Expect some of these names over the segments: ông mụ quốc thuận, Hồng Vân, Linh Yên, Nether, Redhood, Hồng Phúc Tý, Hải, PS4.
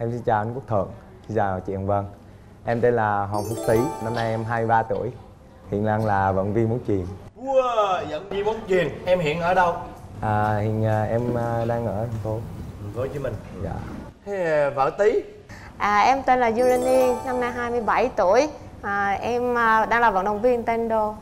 Em xin chào anh Quốc Thuận, xin chào chị Hồng Vân. Em tên là Hồng Phúc Tý, năm nay em 23 tuổi. Hiện đang là vận viên bóng chuyền. Wow, vận viên bóng chuyền. Em hiện ở đâu? Hiện em đang ở thành phố Hồ Chí Minh. Dạ. Thế vợ Tý? Em tên là Linh Yên, năm nay 27 tuổi. Em đang là vận động viên taekwondo.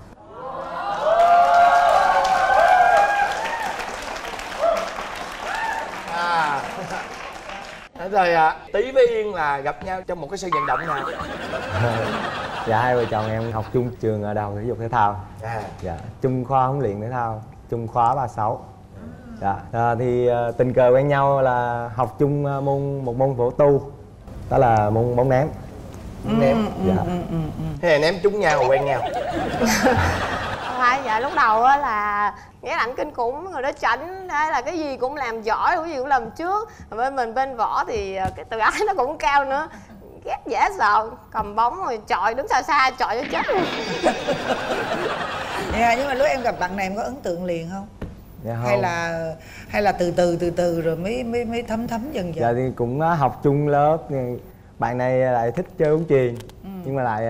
Rồi Tý với Yên là gặp nhau trong một cái sân vận động nào? Dạ, hai vợ chồng em học chung trường ở Đại học Thể dục Thể thao. Dạ, chung khoa huấn luyện thể thao, chung khóa 36. Dạ, thì tình cờ quen nhau là học chung một môn võ tu, đó là môn bóng ném. Dạ. Thế là ném trúng nhau rồi quen nhau. Dạ, lúc đầu á là nghĩa là anh kinh khủng, người đó chảnh, đấy là cái gì cũng làm giỏi, cái gì cũng làm trước. Bên võ thì cái tự ái nó cũng cao nữa, ghét dễ sợ, cầm bóng rồi chọi đứng xa xa chọi cho chết. Dạ, nhưng mà lúc em gặp bạn này em có ấn tượng liền không? Dạ, không. Hay là từ từ rồi mới thấm dần dần. Dạ, thì cũng học chung lớp, bạn này lại thích chơi bóng chuyền, nhưng mà lại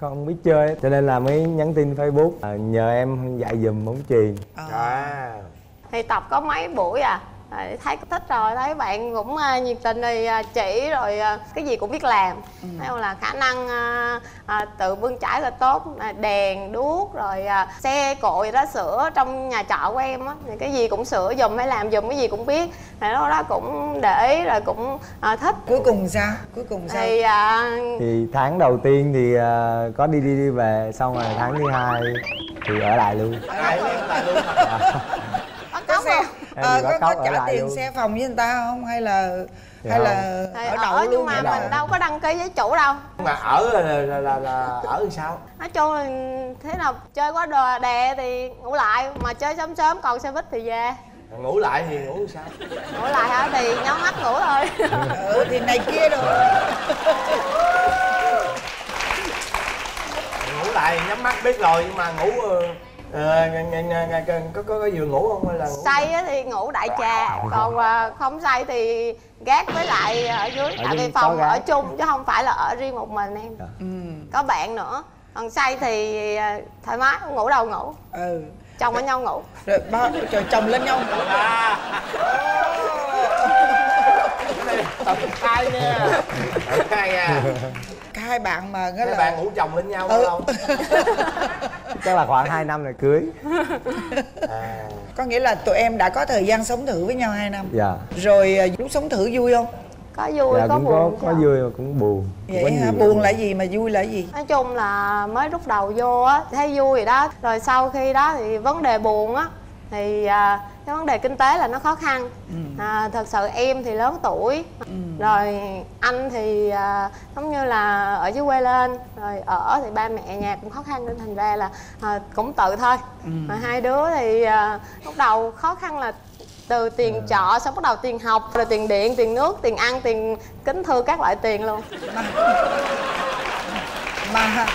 không biết chơi, cho nên là mới nhắn tin Facebook nhờ em dạy dùm bóng chuyền. Thì tập có mấy buổi thấy thích rồi, thấy bạn cũng nhiệt tình thì chỉ rồi cái gì cũng biết làm. Theo là khả năng tự bươn chải là tốt, đèn đuốc rồi xe cộ gì đó sửa trong nhà trọ của em á, cái gì cũng sửa dùm hay làm dùm, cái gì cũng biết. Đó đó cũng để ý rồi cũng thích. Cuối cùng sao? Thì tháng đầu tiên thì có đi về, xong rồi tháng thứ hai thì ở lại luôn. Ở lại luôn. Có trả tiền luôn. Xe phòng với người ta không hay là dạ, hay là ở đậu luôn, nhưng mà mình đâu có đăng ký với chủ đâu, mà ở là ở sao? Nói chung là thế nào chơi quá đò đè thì ngủ lại, mà chơi sớm còn xe buýt thì về. Ngủ lại thì ngủ sao? Ngủ lại hả? Thì nhắm mắt ngủ thôi. Thì này kia rồi. Ngủ lại nhắm mắt biết rồi, nhưng mà ngủ có vừa ngủ không hay là ngủ? Say thì ngủ đại trà, còn không say thì gác với lại ở dưới, tại vì phòng ở chung chứ không phải là ở riêng một mình em. Có bạn nữa, còn say thì thoải mái, ngủ đâu ngủ. Chồng ở nhau ngủ rồi ba trời, chồng lên nhau ngủ. Tập hai nha. Hai bạn mà cái là bạn ngủ chồng lên nhau không? Chắc là khoảng 2 năm rồi cưới. Có nghĩa là tụi em đã có thời gian sống thử với nhau 2 năm. Dạ. Rồi lúc sống thử vui không? Có vui, dạ, có cũng buồn. Có vui mà cũng buồn. Vậy hả? Buồn là gì mà vui là gì? Nói chung là mới lúc đầu vô á thấy vui rồi đó. Rồi sau khi đó thì vấn đề buồn á thì cái vấn đề kinh tế là nó khó khăn. Thật sự em thì lớn tuổi, rồi anh thì giống như là ở dưới quê lên, rồi ở thì ba mẹ nhà cũng khó khăn, nên thành ra là cũng tự thôi. Mà hai đứa thì lúc đầu khó khăn là từ tiền trọ, xong bắt đầu tiền học, rồi tiền điện, tiền nước, tiền ăn, tiền kính thư, các loại tiền luôn. Mà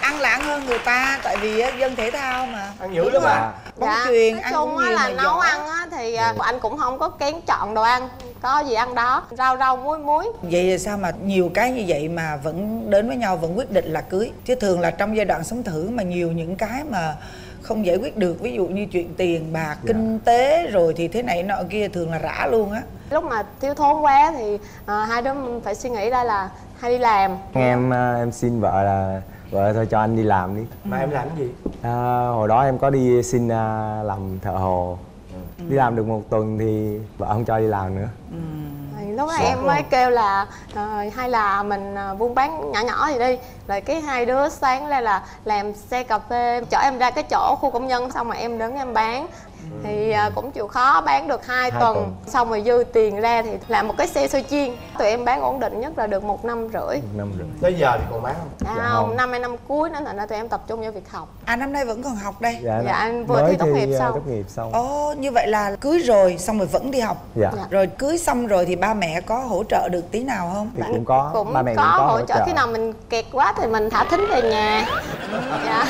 ăn lãng hơn người ta, tại vì dân thể thao mà ăn dữ lắm mà. Bóng chuyền ăn cũng nhiều. Là nấu ăn á thì anh cũng không có kén chọn đồ ăn, có gì ăn đó, rau muối. Vậy sao mà nhiều cái như vậy mà vẫn đến với nhau, vẫn quyết định là cưới? Chứ thường là trong giai đoạn sống thử mà nhiều những cái mà không giải quyết được, ví dụ như chuyện tiền bạc, kinh tế rồi thì thế này nọ kia, thường là rã luôn á. Lúc mà thiếu thốn quá thì hai đứa phải suy nghĩ ra là hay đi làm. Em xin vợ là vợ thôi cho anh đi làm đi. Mà em làm cái gì? Hồi đó em có đi xin làm thợ hồ. Đi làm được một tuần thì vợ không cho đi làm nữa. Lúc đó em mới kêu là hay là mình buôn bán nhỏ nhỏ gì đi. Rồi cái hai đứa sáng ra là làm xe cà phê, chở em ra cái chỗ khu công nhân, xong rồi em đứng em bán. Thì cũng chịu khó bán được 2 tuần, xong rồi dư tiền ra thì làm một cái xe xôi chiên. Tụi em bán ổn định nhất là được 1,5 năm. Tới giờ thì còn bán không? Dạ không, năm nay năm cuối nên là tụi em tập trung vào việc học. Năm nay vẫn còn học đây? Dạ, anh vừa thi tốt nghiệp xong. Ồ, như vậy là cưới rồi xong rồi vẫn đi học. Dạ. Rồi cưới xong rồi thì ba mẹ có hỗ trợ được tí nào không? Thì cũng có, ba mẹ cũng có hỗ trợ. Khi nào mình kẹt quá thì mình thả thính về nhà. Dạ.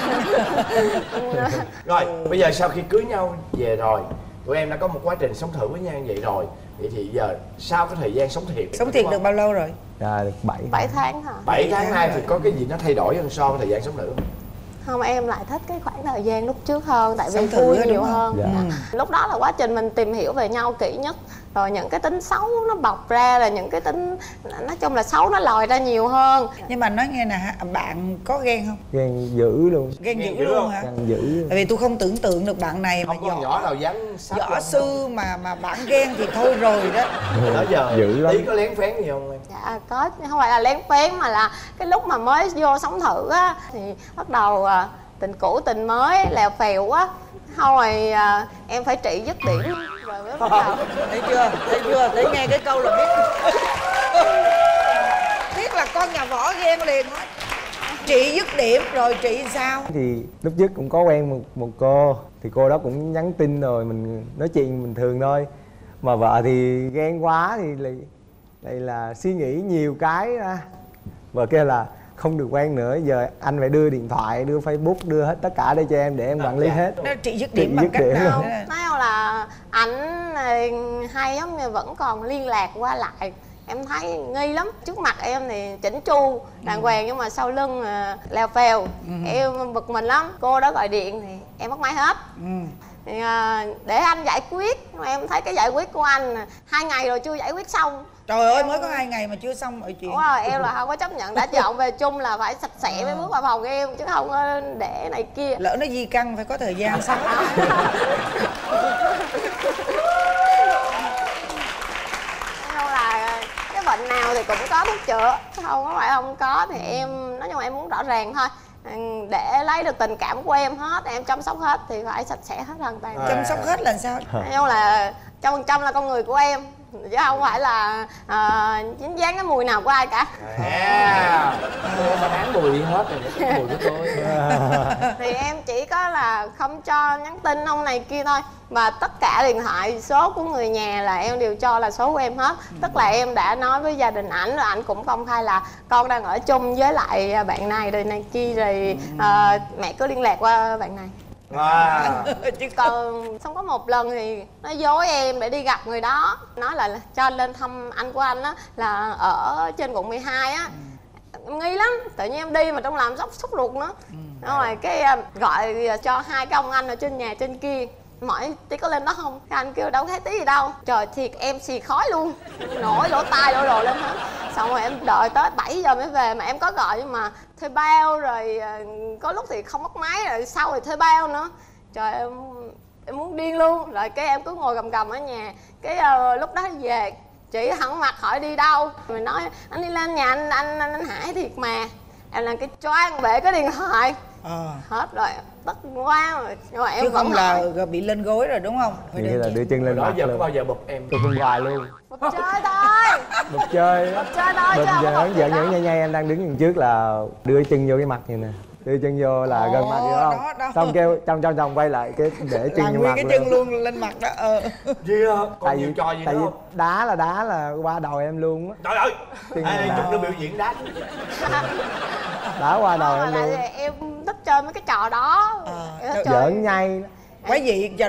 Rồi, bây giờ sau khi cưới nhau về rồi, tụi em đã có một quá trình sống thử với nhau như vậy rồi. Vậy thì giờ sau cái thời gian sống thiệt được bao lâu rồi? À, được 7 tháng hả? 7 tháng nay thì có cái gì nó thay đổi hơn so với thời gian sống nữ không? Không, em lại thích cái khoảng thời gian lúc trước hơn. Tại vì vui nhiều hơn. Lúc đó là quá trình mình tìm hiểu về nhau kỹ nhất. Rồi những cái tính xấu nó bọc ra, là những cái tính nói chung là xấu nó lòi ra nhiều hơn. Nhưng mà nói nghe nè, bạn có ghen không? Ghen dữ luôn. Ghen dữ luôn hả? Ghen dữ. Tại vì tôi không tưởng tượng được bạn này không mà nhỏ nào dám võ sư mà bạn ghen thì thôi rồi đó. Đó giờ dữ lắm. Tí có lén phén gì không em? Dạ có, không phải là lén phén mà là cái lúc mà mới vô sống thử á thì bắt đầu tình cũ tình mới lèo phèo quá. Không rồi em phải trị dứt điểm rồi mới bắt đầu. Thấy chưa? Thấy nghe cái câu là biết. Biết là con nhà võ ghen liền hết. Trị dứt điểm rồi trị sao? Thì lúc trước cũng có quen một cô. Thì cô đó cũng nhắn tin rồi mình nói chuyện bình thường thôi. Mà vợ thì ghen quá thì là suy nghĩ nhiều cái ra. Vợ kêu là không được quen nữa, giờ anh phải đưa điện thoại, đưa Facebook, đưa hết tất cả đây cho em để em quản lý hết. Nó trị dứt điểm bằng cách nào? Nói không là ảnh hay lắm nhưng vẫn còn liên lạc qua lại. Em thấy nghi lắm. Trước mặt em thì chỉnh chu, đàng hoàng nhưng mà sau lưng lèo phèo. Em bực mình lắm. Cô đó gọi điện thì em bắt máy hết. Thì, để anh giải quyết. Mà em thấy cái giải quyết của anh 2 ngày rồi chưa giải quyết xong. Trời ơi, mới có 2 ngày mà chưa xong mọi chuyện. Đúng rồi, em là không có chấp nhận, đã dọn về chung là phải sạch sẽ mới bước vào phòng em, chứ không để này kia. Lỡ nó di căn phải có thời gian sao. Cái bệnh nào thì cũng có thuốc chữa, không phải không có. Thì em nói chung là em muốn rõ ràng thôi. Để lấy được tình cảm của em hết, em chăm sóc hết thì phải sạch sẽ hết hoàn toàn. Chăm sóc hết là sao? Nói chung là 100% là con người của em, chứ không phải là dính dáng cái mùi nào của ai cả. Mà bán mùi đi hết rồi, cái mùi của tôi. Thì em chỉ có là không cho nhắn tin ông này kia thôi. Và tất cả điện thoại, số của người nhà là em đều cho là số của em hết. Tức là em đã nói với gia đình ảnh rồi, ảnh cũng công khai là con đang ở chung với lại bạn này rồi này kia rồi, mẹ cứ liên lạc qua bạn này. Còn xong có một lần thì nó dối em để đi gặp người đó. Nói là cho anh lên thăm anh của anh á, là ở trên quận 12 á. Em nghi lắm, tự nhiên em đi mà trong làm sốc ruột nữa. Rồi cái gọi cho 2 cái ông anh ở trên nhà trên kia. Mỗi tí có lên đó không? Cái anh kêu đâu thấy tí gì đâu. Trời thiệt em xì khói luôn. Nổi lỗ tai lỗ đồ lên hết. Xong rồi em đợi tới 7 giờ mới về. Mà em có gọi nhưng mà thuê bao rồi. Có lúc thì không bắt máy rồi sau thì thuê bao nữa. Trời em muốn điên luôn. Rồi cái em cứ ngồi gầm ở nhà. Cái lúc đó về chị hẳn mặt hỏi đi đâu. Mình nói anh đi lên nhà anh Hải thiệt mà. Em làm cái choang bể cái điện thoại. Hết rồi tất quá rồi. Nhưng mà em chứ không là hỏi. Bị lên gối rồi đúng không? Vậy là đưa chân lên đó giờ có bao giờ bụp em? Tôi bụp hoài luôn. Bụp chơi thôi. Bụp chơi thôi. Bụp giờ nó giỡn nhảy nhây em đang đứng đằng trước là đưa chân vô cái mặt như nè. Đưa chân vô là gần mặt đó, không? Xong kêu trong quay lại cái để chân vô mặt. Nguyên cái chân luôn lên mặt đó. Còn nhiều trò gì nữa. Đá là qua đầu em luôn á. Trời ơi. Chụp nó biểu diễn đá. Đá qua đầu em luôn. Em thích chơi mấy cái trò đó. Giỡn nhây. Quá dị. Giờ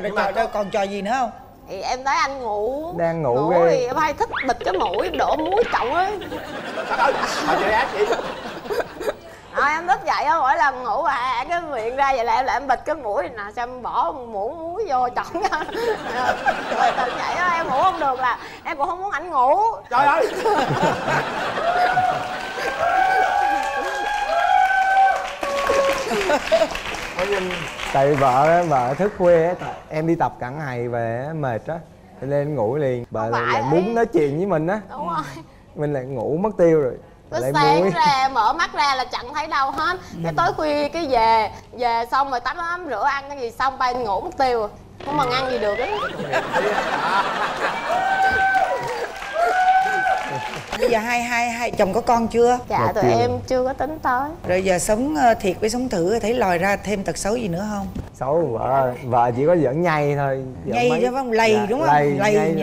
còn trò gì nữa không? Thì em thấy anh ngủ. Đang ngủ ghê. Em hay thích bịt cái mũi, đổ muối trọng ấy. Trời ơi. Em thích vậy á, mỗi lần ngủ à cái miệng ra vậy là em bịt cái mũi nè, xong bỏ muỗng muối vô chọn á. Tự vậy á, em ngủ không được là em cũng không muốn ảnh ngủ. Trời ơi. Tại vợ thức khuya em đi tập cả ngày về mệt á nên ngủ liền. Vợ lại muốn nói chuyện với mình á. Đúng rồi. Mình lại ngủ mất tiêu rồi. Cứ sáng ra mở mắt ra là chẳng thấy đâu hết. Cái tối khuya cái về xong rồi tắm ấm rửa ăn cái gì xong bay ngủ mất tiêu. Không mà ăn gì được á. Bây giờ hai chồng có con chưa? Dạ tụi em chưa có tính tới. Rồi giờ sống thiệt với sống thử thấy lòi ra thêm tật xấu gì nữa không? Xấu vợ chỉ có giỡn nhây thôi. Nhây chứ phải không? Lầy đúng không? Lầy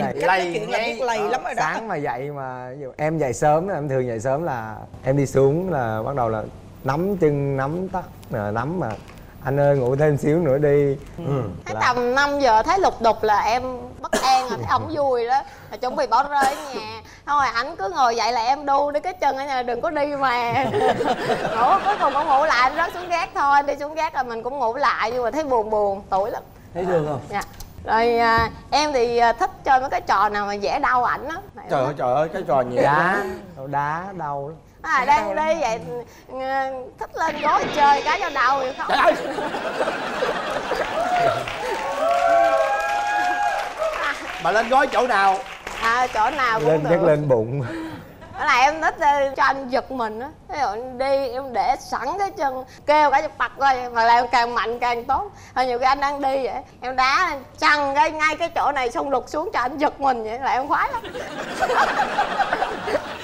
chuyện là biết lầy lắm rồi đó. Sáng mà dậy mà em dậy sớm, em thường dậy sớm là em đi xuống là bắt đầu là nắm chân nắm tóc nắm mà Anh ơi ngủ thêm xíu nữa đi. Thế tầm 5 giờ thấy lục đục là em bất an rồi, thấy ông vui đó là chuẩn bị bỏ rơi ở nhà. Thôi ảnh cứ ngồi dậy là em đu đi cái chân ở nhà đừng có đi mà. Ngủ cuối cùng cũng ngủ lại, anh rớt xuống gác thôi, anh đi xuống gác rồi mình cũng ngủ lại nhưng mà thấy buồn buồn tủi lắm. Thấy thương không? Dạ. Rồi em thì thích chơi mấy cái trò nào mà dễ đau ảnh á. Trời ơi cái trò nhẹ đá, đá đau lắm. À đang đi vậy thích lên gối chơi cái cho đau vậy không? Bà lên gối chỗ nào? À chỗ nào cũng lên, được. Nhắc lên bụng. Đó là em thích cho anh giật mình á. Ví dụ đi em để sẵn cái chân kêu cả chụp bật coi, mà làm càng mạnh càng tốt. Thôi nhiều khi anh đang đi vậy em đá chằn cái ngay cái chỗ này xong lục xuống cho anh giật mình vậy là em khoái lắm.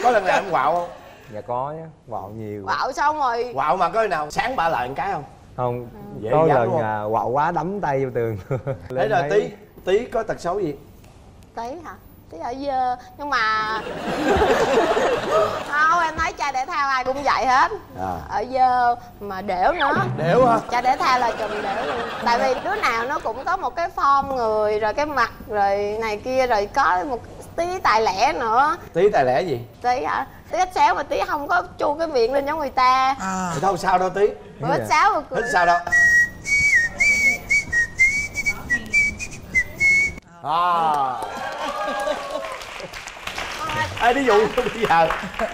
Có lần nào em quạo không? Dạ có nhá, quạo nhiều. Quạo xong rồi quạo mà có nào sáng bả lại một cái không? Không, có lần quạo quá đấm tay vô tường. Thế rồi Tý có tật xấu gì? Tý hả? Tý ở dơ, nhưng mà không, em thấy trai thể thao ai cũng vậy hết à. Ở dơ mà đểu nữa. Đểu hả? Trai thể thao là chùm đểu luôn. Tại vì đứa nào nó cũng có một cái form người, rồi cái mặt, rồi này kia, rồi có một tí tài lẻ nữa. Tí tài lẻ gì? Tí hả? Tí ít xéo mà tí không có chu cái miệng lên giống người ta à. Thì đâu sao đâu tí. Mà ít xéo mà cười. Ít sao đâu à. Ê, ví dụ bây giờ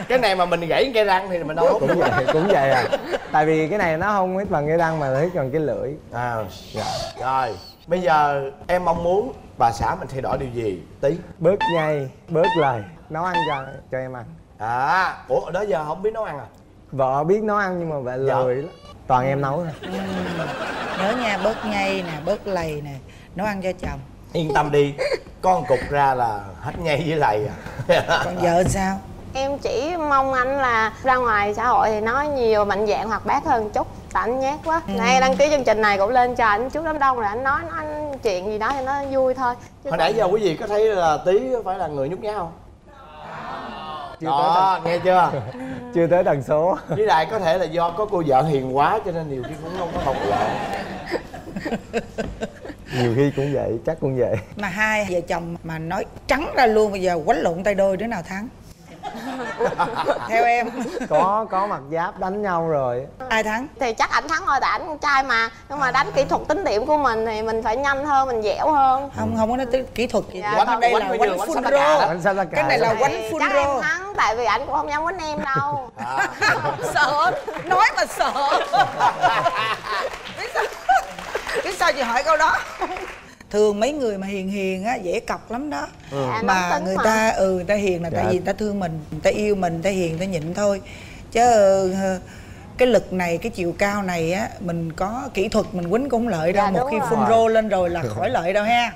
cái này mà mình gãy cái răng thì mình đâu cũng vậy, cũng vậy à. Tại vì cái này nó không hết bằng cái răng mà hết bằng cái lưỡi à. Rồi. Rồi bây giờ em mong muốn bà xã mình thay đổi điều gì Tí? Bớt nhây, bớt lời, nấu ăn cho em ăn à. Ủa đó giờ không biết nấu ăn à? Vợ biết nấu ăn nhưng mà vợ lười lắm, toàn em nấu nè. Nhớ nha, bớt nhây nè, bớt lầy nè, nấu ăn cho chồng. Yên tâm đi, con cục ra là hết nhây với lầy à. Còn vợ sao? Em chỉ mong anh là ra ngoài xã hội thì nói nhiều, mạnh dạn, hoạt bát hơn chút. Tại anh nhát quá. Nay đăng ký chương trình này cũng lên cho anh trước đám đông rồi anh nói anh chuyện gì đó thì nó vui thôi. Chứ hồi nãy giờ quý vị có thấy là Tí phải là người nhút nhát không? Chưa đó, nghe chưa? Chưa tới tần số. Với lại có thể là do có cô vợ hiền quá cho nên nhiều khi cũng không có bộc lộ. Nhiều khi cũng vậy, chắc cũng vậy. Mà hai vợ chồng mà nói trắng ra luôn bây giờ quánh lộn tay đôi đứa nào thắng? Theo em có mặt giáp đánh nhau rồi ai thắng thì chắc ảnh thắng thôi, tại ảnh con trai mà. Nhưng mà đánh kỹ thuật tính điểm của mình thì mình phải nhanh hơn, mình dẻo hơn. Không có nói kỹ thuật gì dạ, quánh đây là quánh full rô. Cái này là quánh full rô. Chắc em thắng tại vì ảnh cũng không dám quánh em đâu à. Sợ nói mà sợ. Biết sao chị hỏi câu đó. Thường mấy người mà hiền hiền á dễ cọc lắm đó mà người ta hiền là tại vì người ta thương mình, người ta yêu mình, người ta hiền, người ta nhịn thôi. Chứ cái lực này, cái chiều cao này á, mình có kỹ thuật mình quýnh cũng lợi đâu. Một khi phun rô lên rồi là khỏi lợi đâu ha.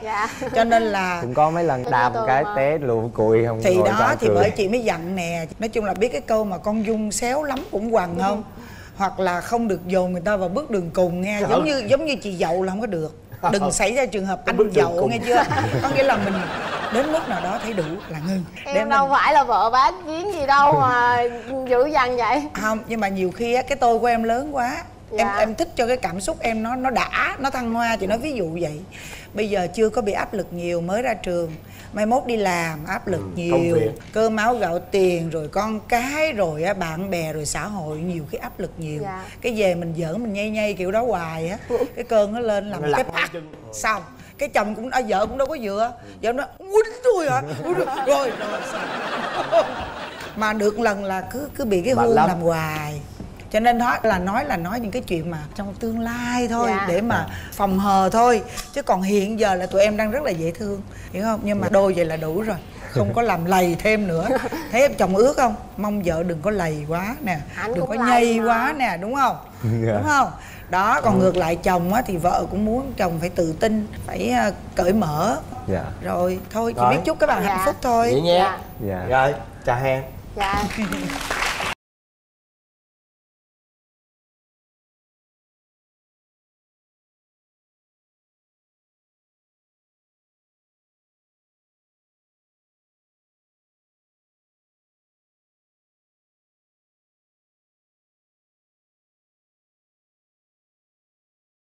Cho nên là cũng có mấy lần đạp cái té lụm cùi không. Thì đó thì bởi chị mới giận nè. Nói chung là biết cái câu mà con dung xéo lắm cũng quằn không, hoặc là không được dồn người ta vào bước đường cùng nghe. Giống như chị dậu là không có được. Đừng xảy ra trường hợp anh dậu nghe chưa. Có nghĩa là mình đến mức nào đó thấy đủ là ngưng. Em đâu phải là vợ bán kiến gì đâu mà dữ dằn vậy. Không, nhưng mà nhiều khi á, cái tôi của em lớn quá dạ. Em thích cho cái cảm xúc em nó đã, nó thăng hoa. Chị nói ví dụ vậy. Bây giờ chưa có bị áp lực nhiều, mới ra trường, mai mốt đi làm áp lực nhiều, cơm áo gạo tiền rồi con cái rồi á, bạn bè rồi xã hội, nhiều cái áp lực nhiều dạ. Cái về mình giỡn mình nhây nhây kiểu đó hoài á, cái cơn nó lên làm cái bạc xong cái chồng cũng vợ cũng đâu có dựa, vợ nó quýnh tôi hả rồi mà được lần là cứ bị cái hương làm hoài. Cho nên đó là nói những cái chuyện mà trong tương lai thôi dạ. Để mà phòng hờ thôi. Chứ còn hiện giờ là tụi em đang rất là dễ thương, hiểu không? Nhưng mà đôi vậy là đủ rồi, không có làm lầy thêm nữa. Thấy em chồng ước không? Mong vợ đừng có lầy quá nè, đừng có nhây quá nè, đúng không? Dạ. Đúng không? Đó, còn ngược lại chồng á thì vợ cũng muốn chồng phải tự tin, phải cởi mở. Dạ. Rồi, thôi, chỉ biết chúc các bạn hạnh phúc thôi. Vậy nha. Dạ. Rồi, chào em. Dạ.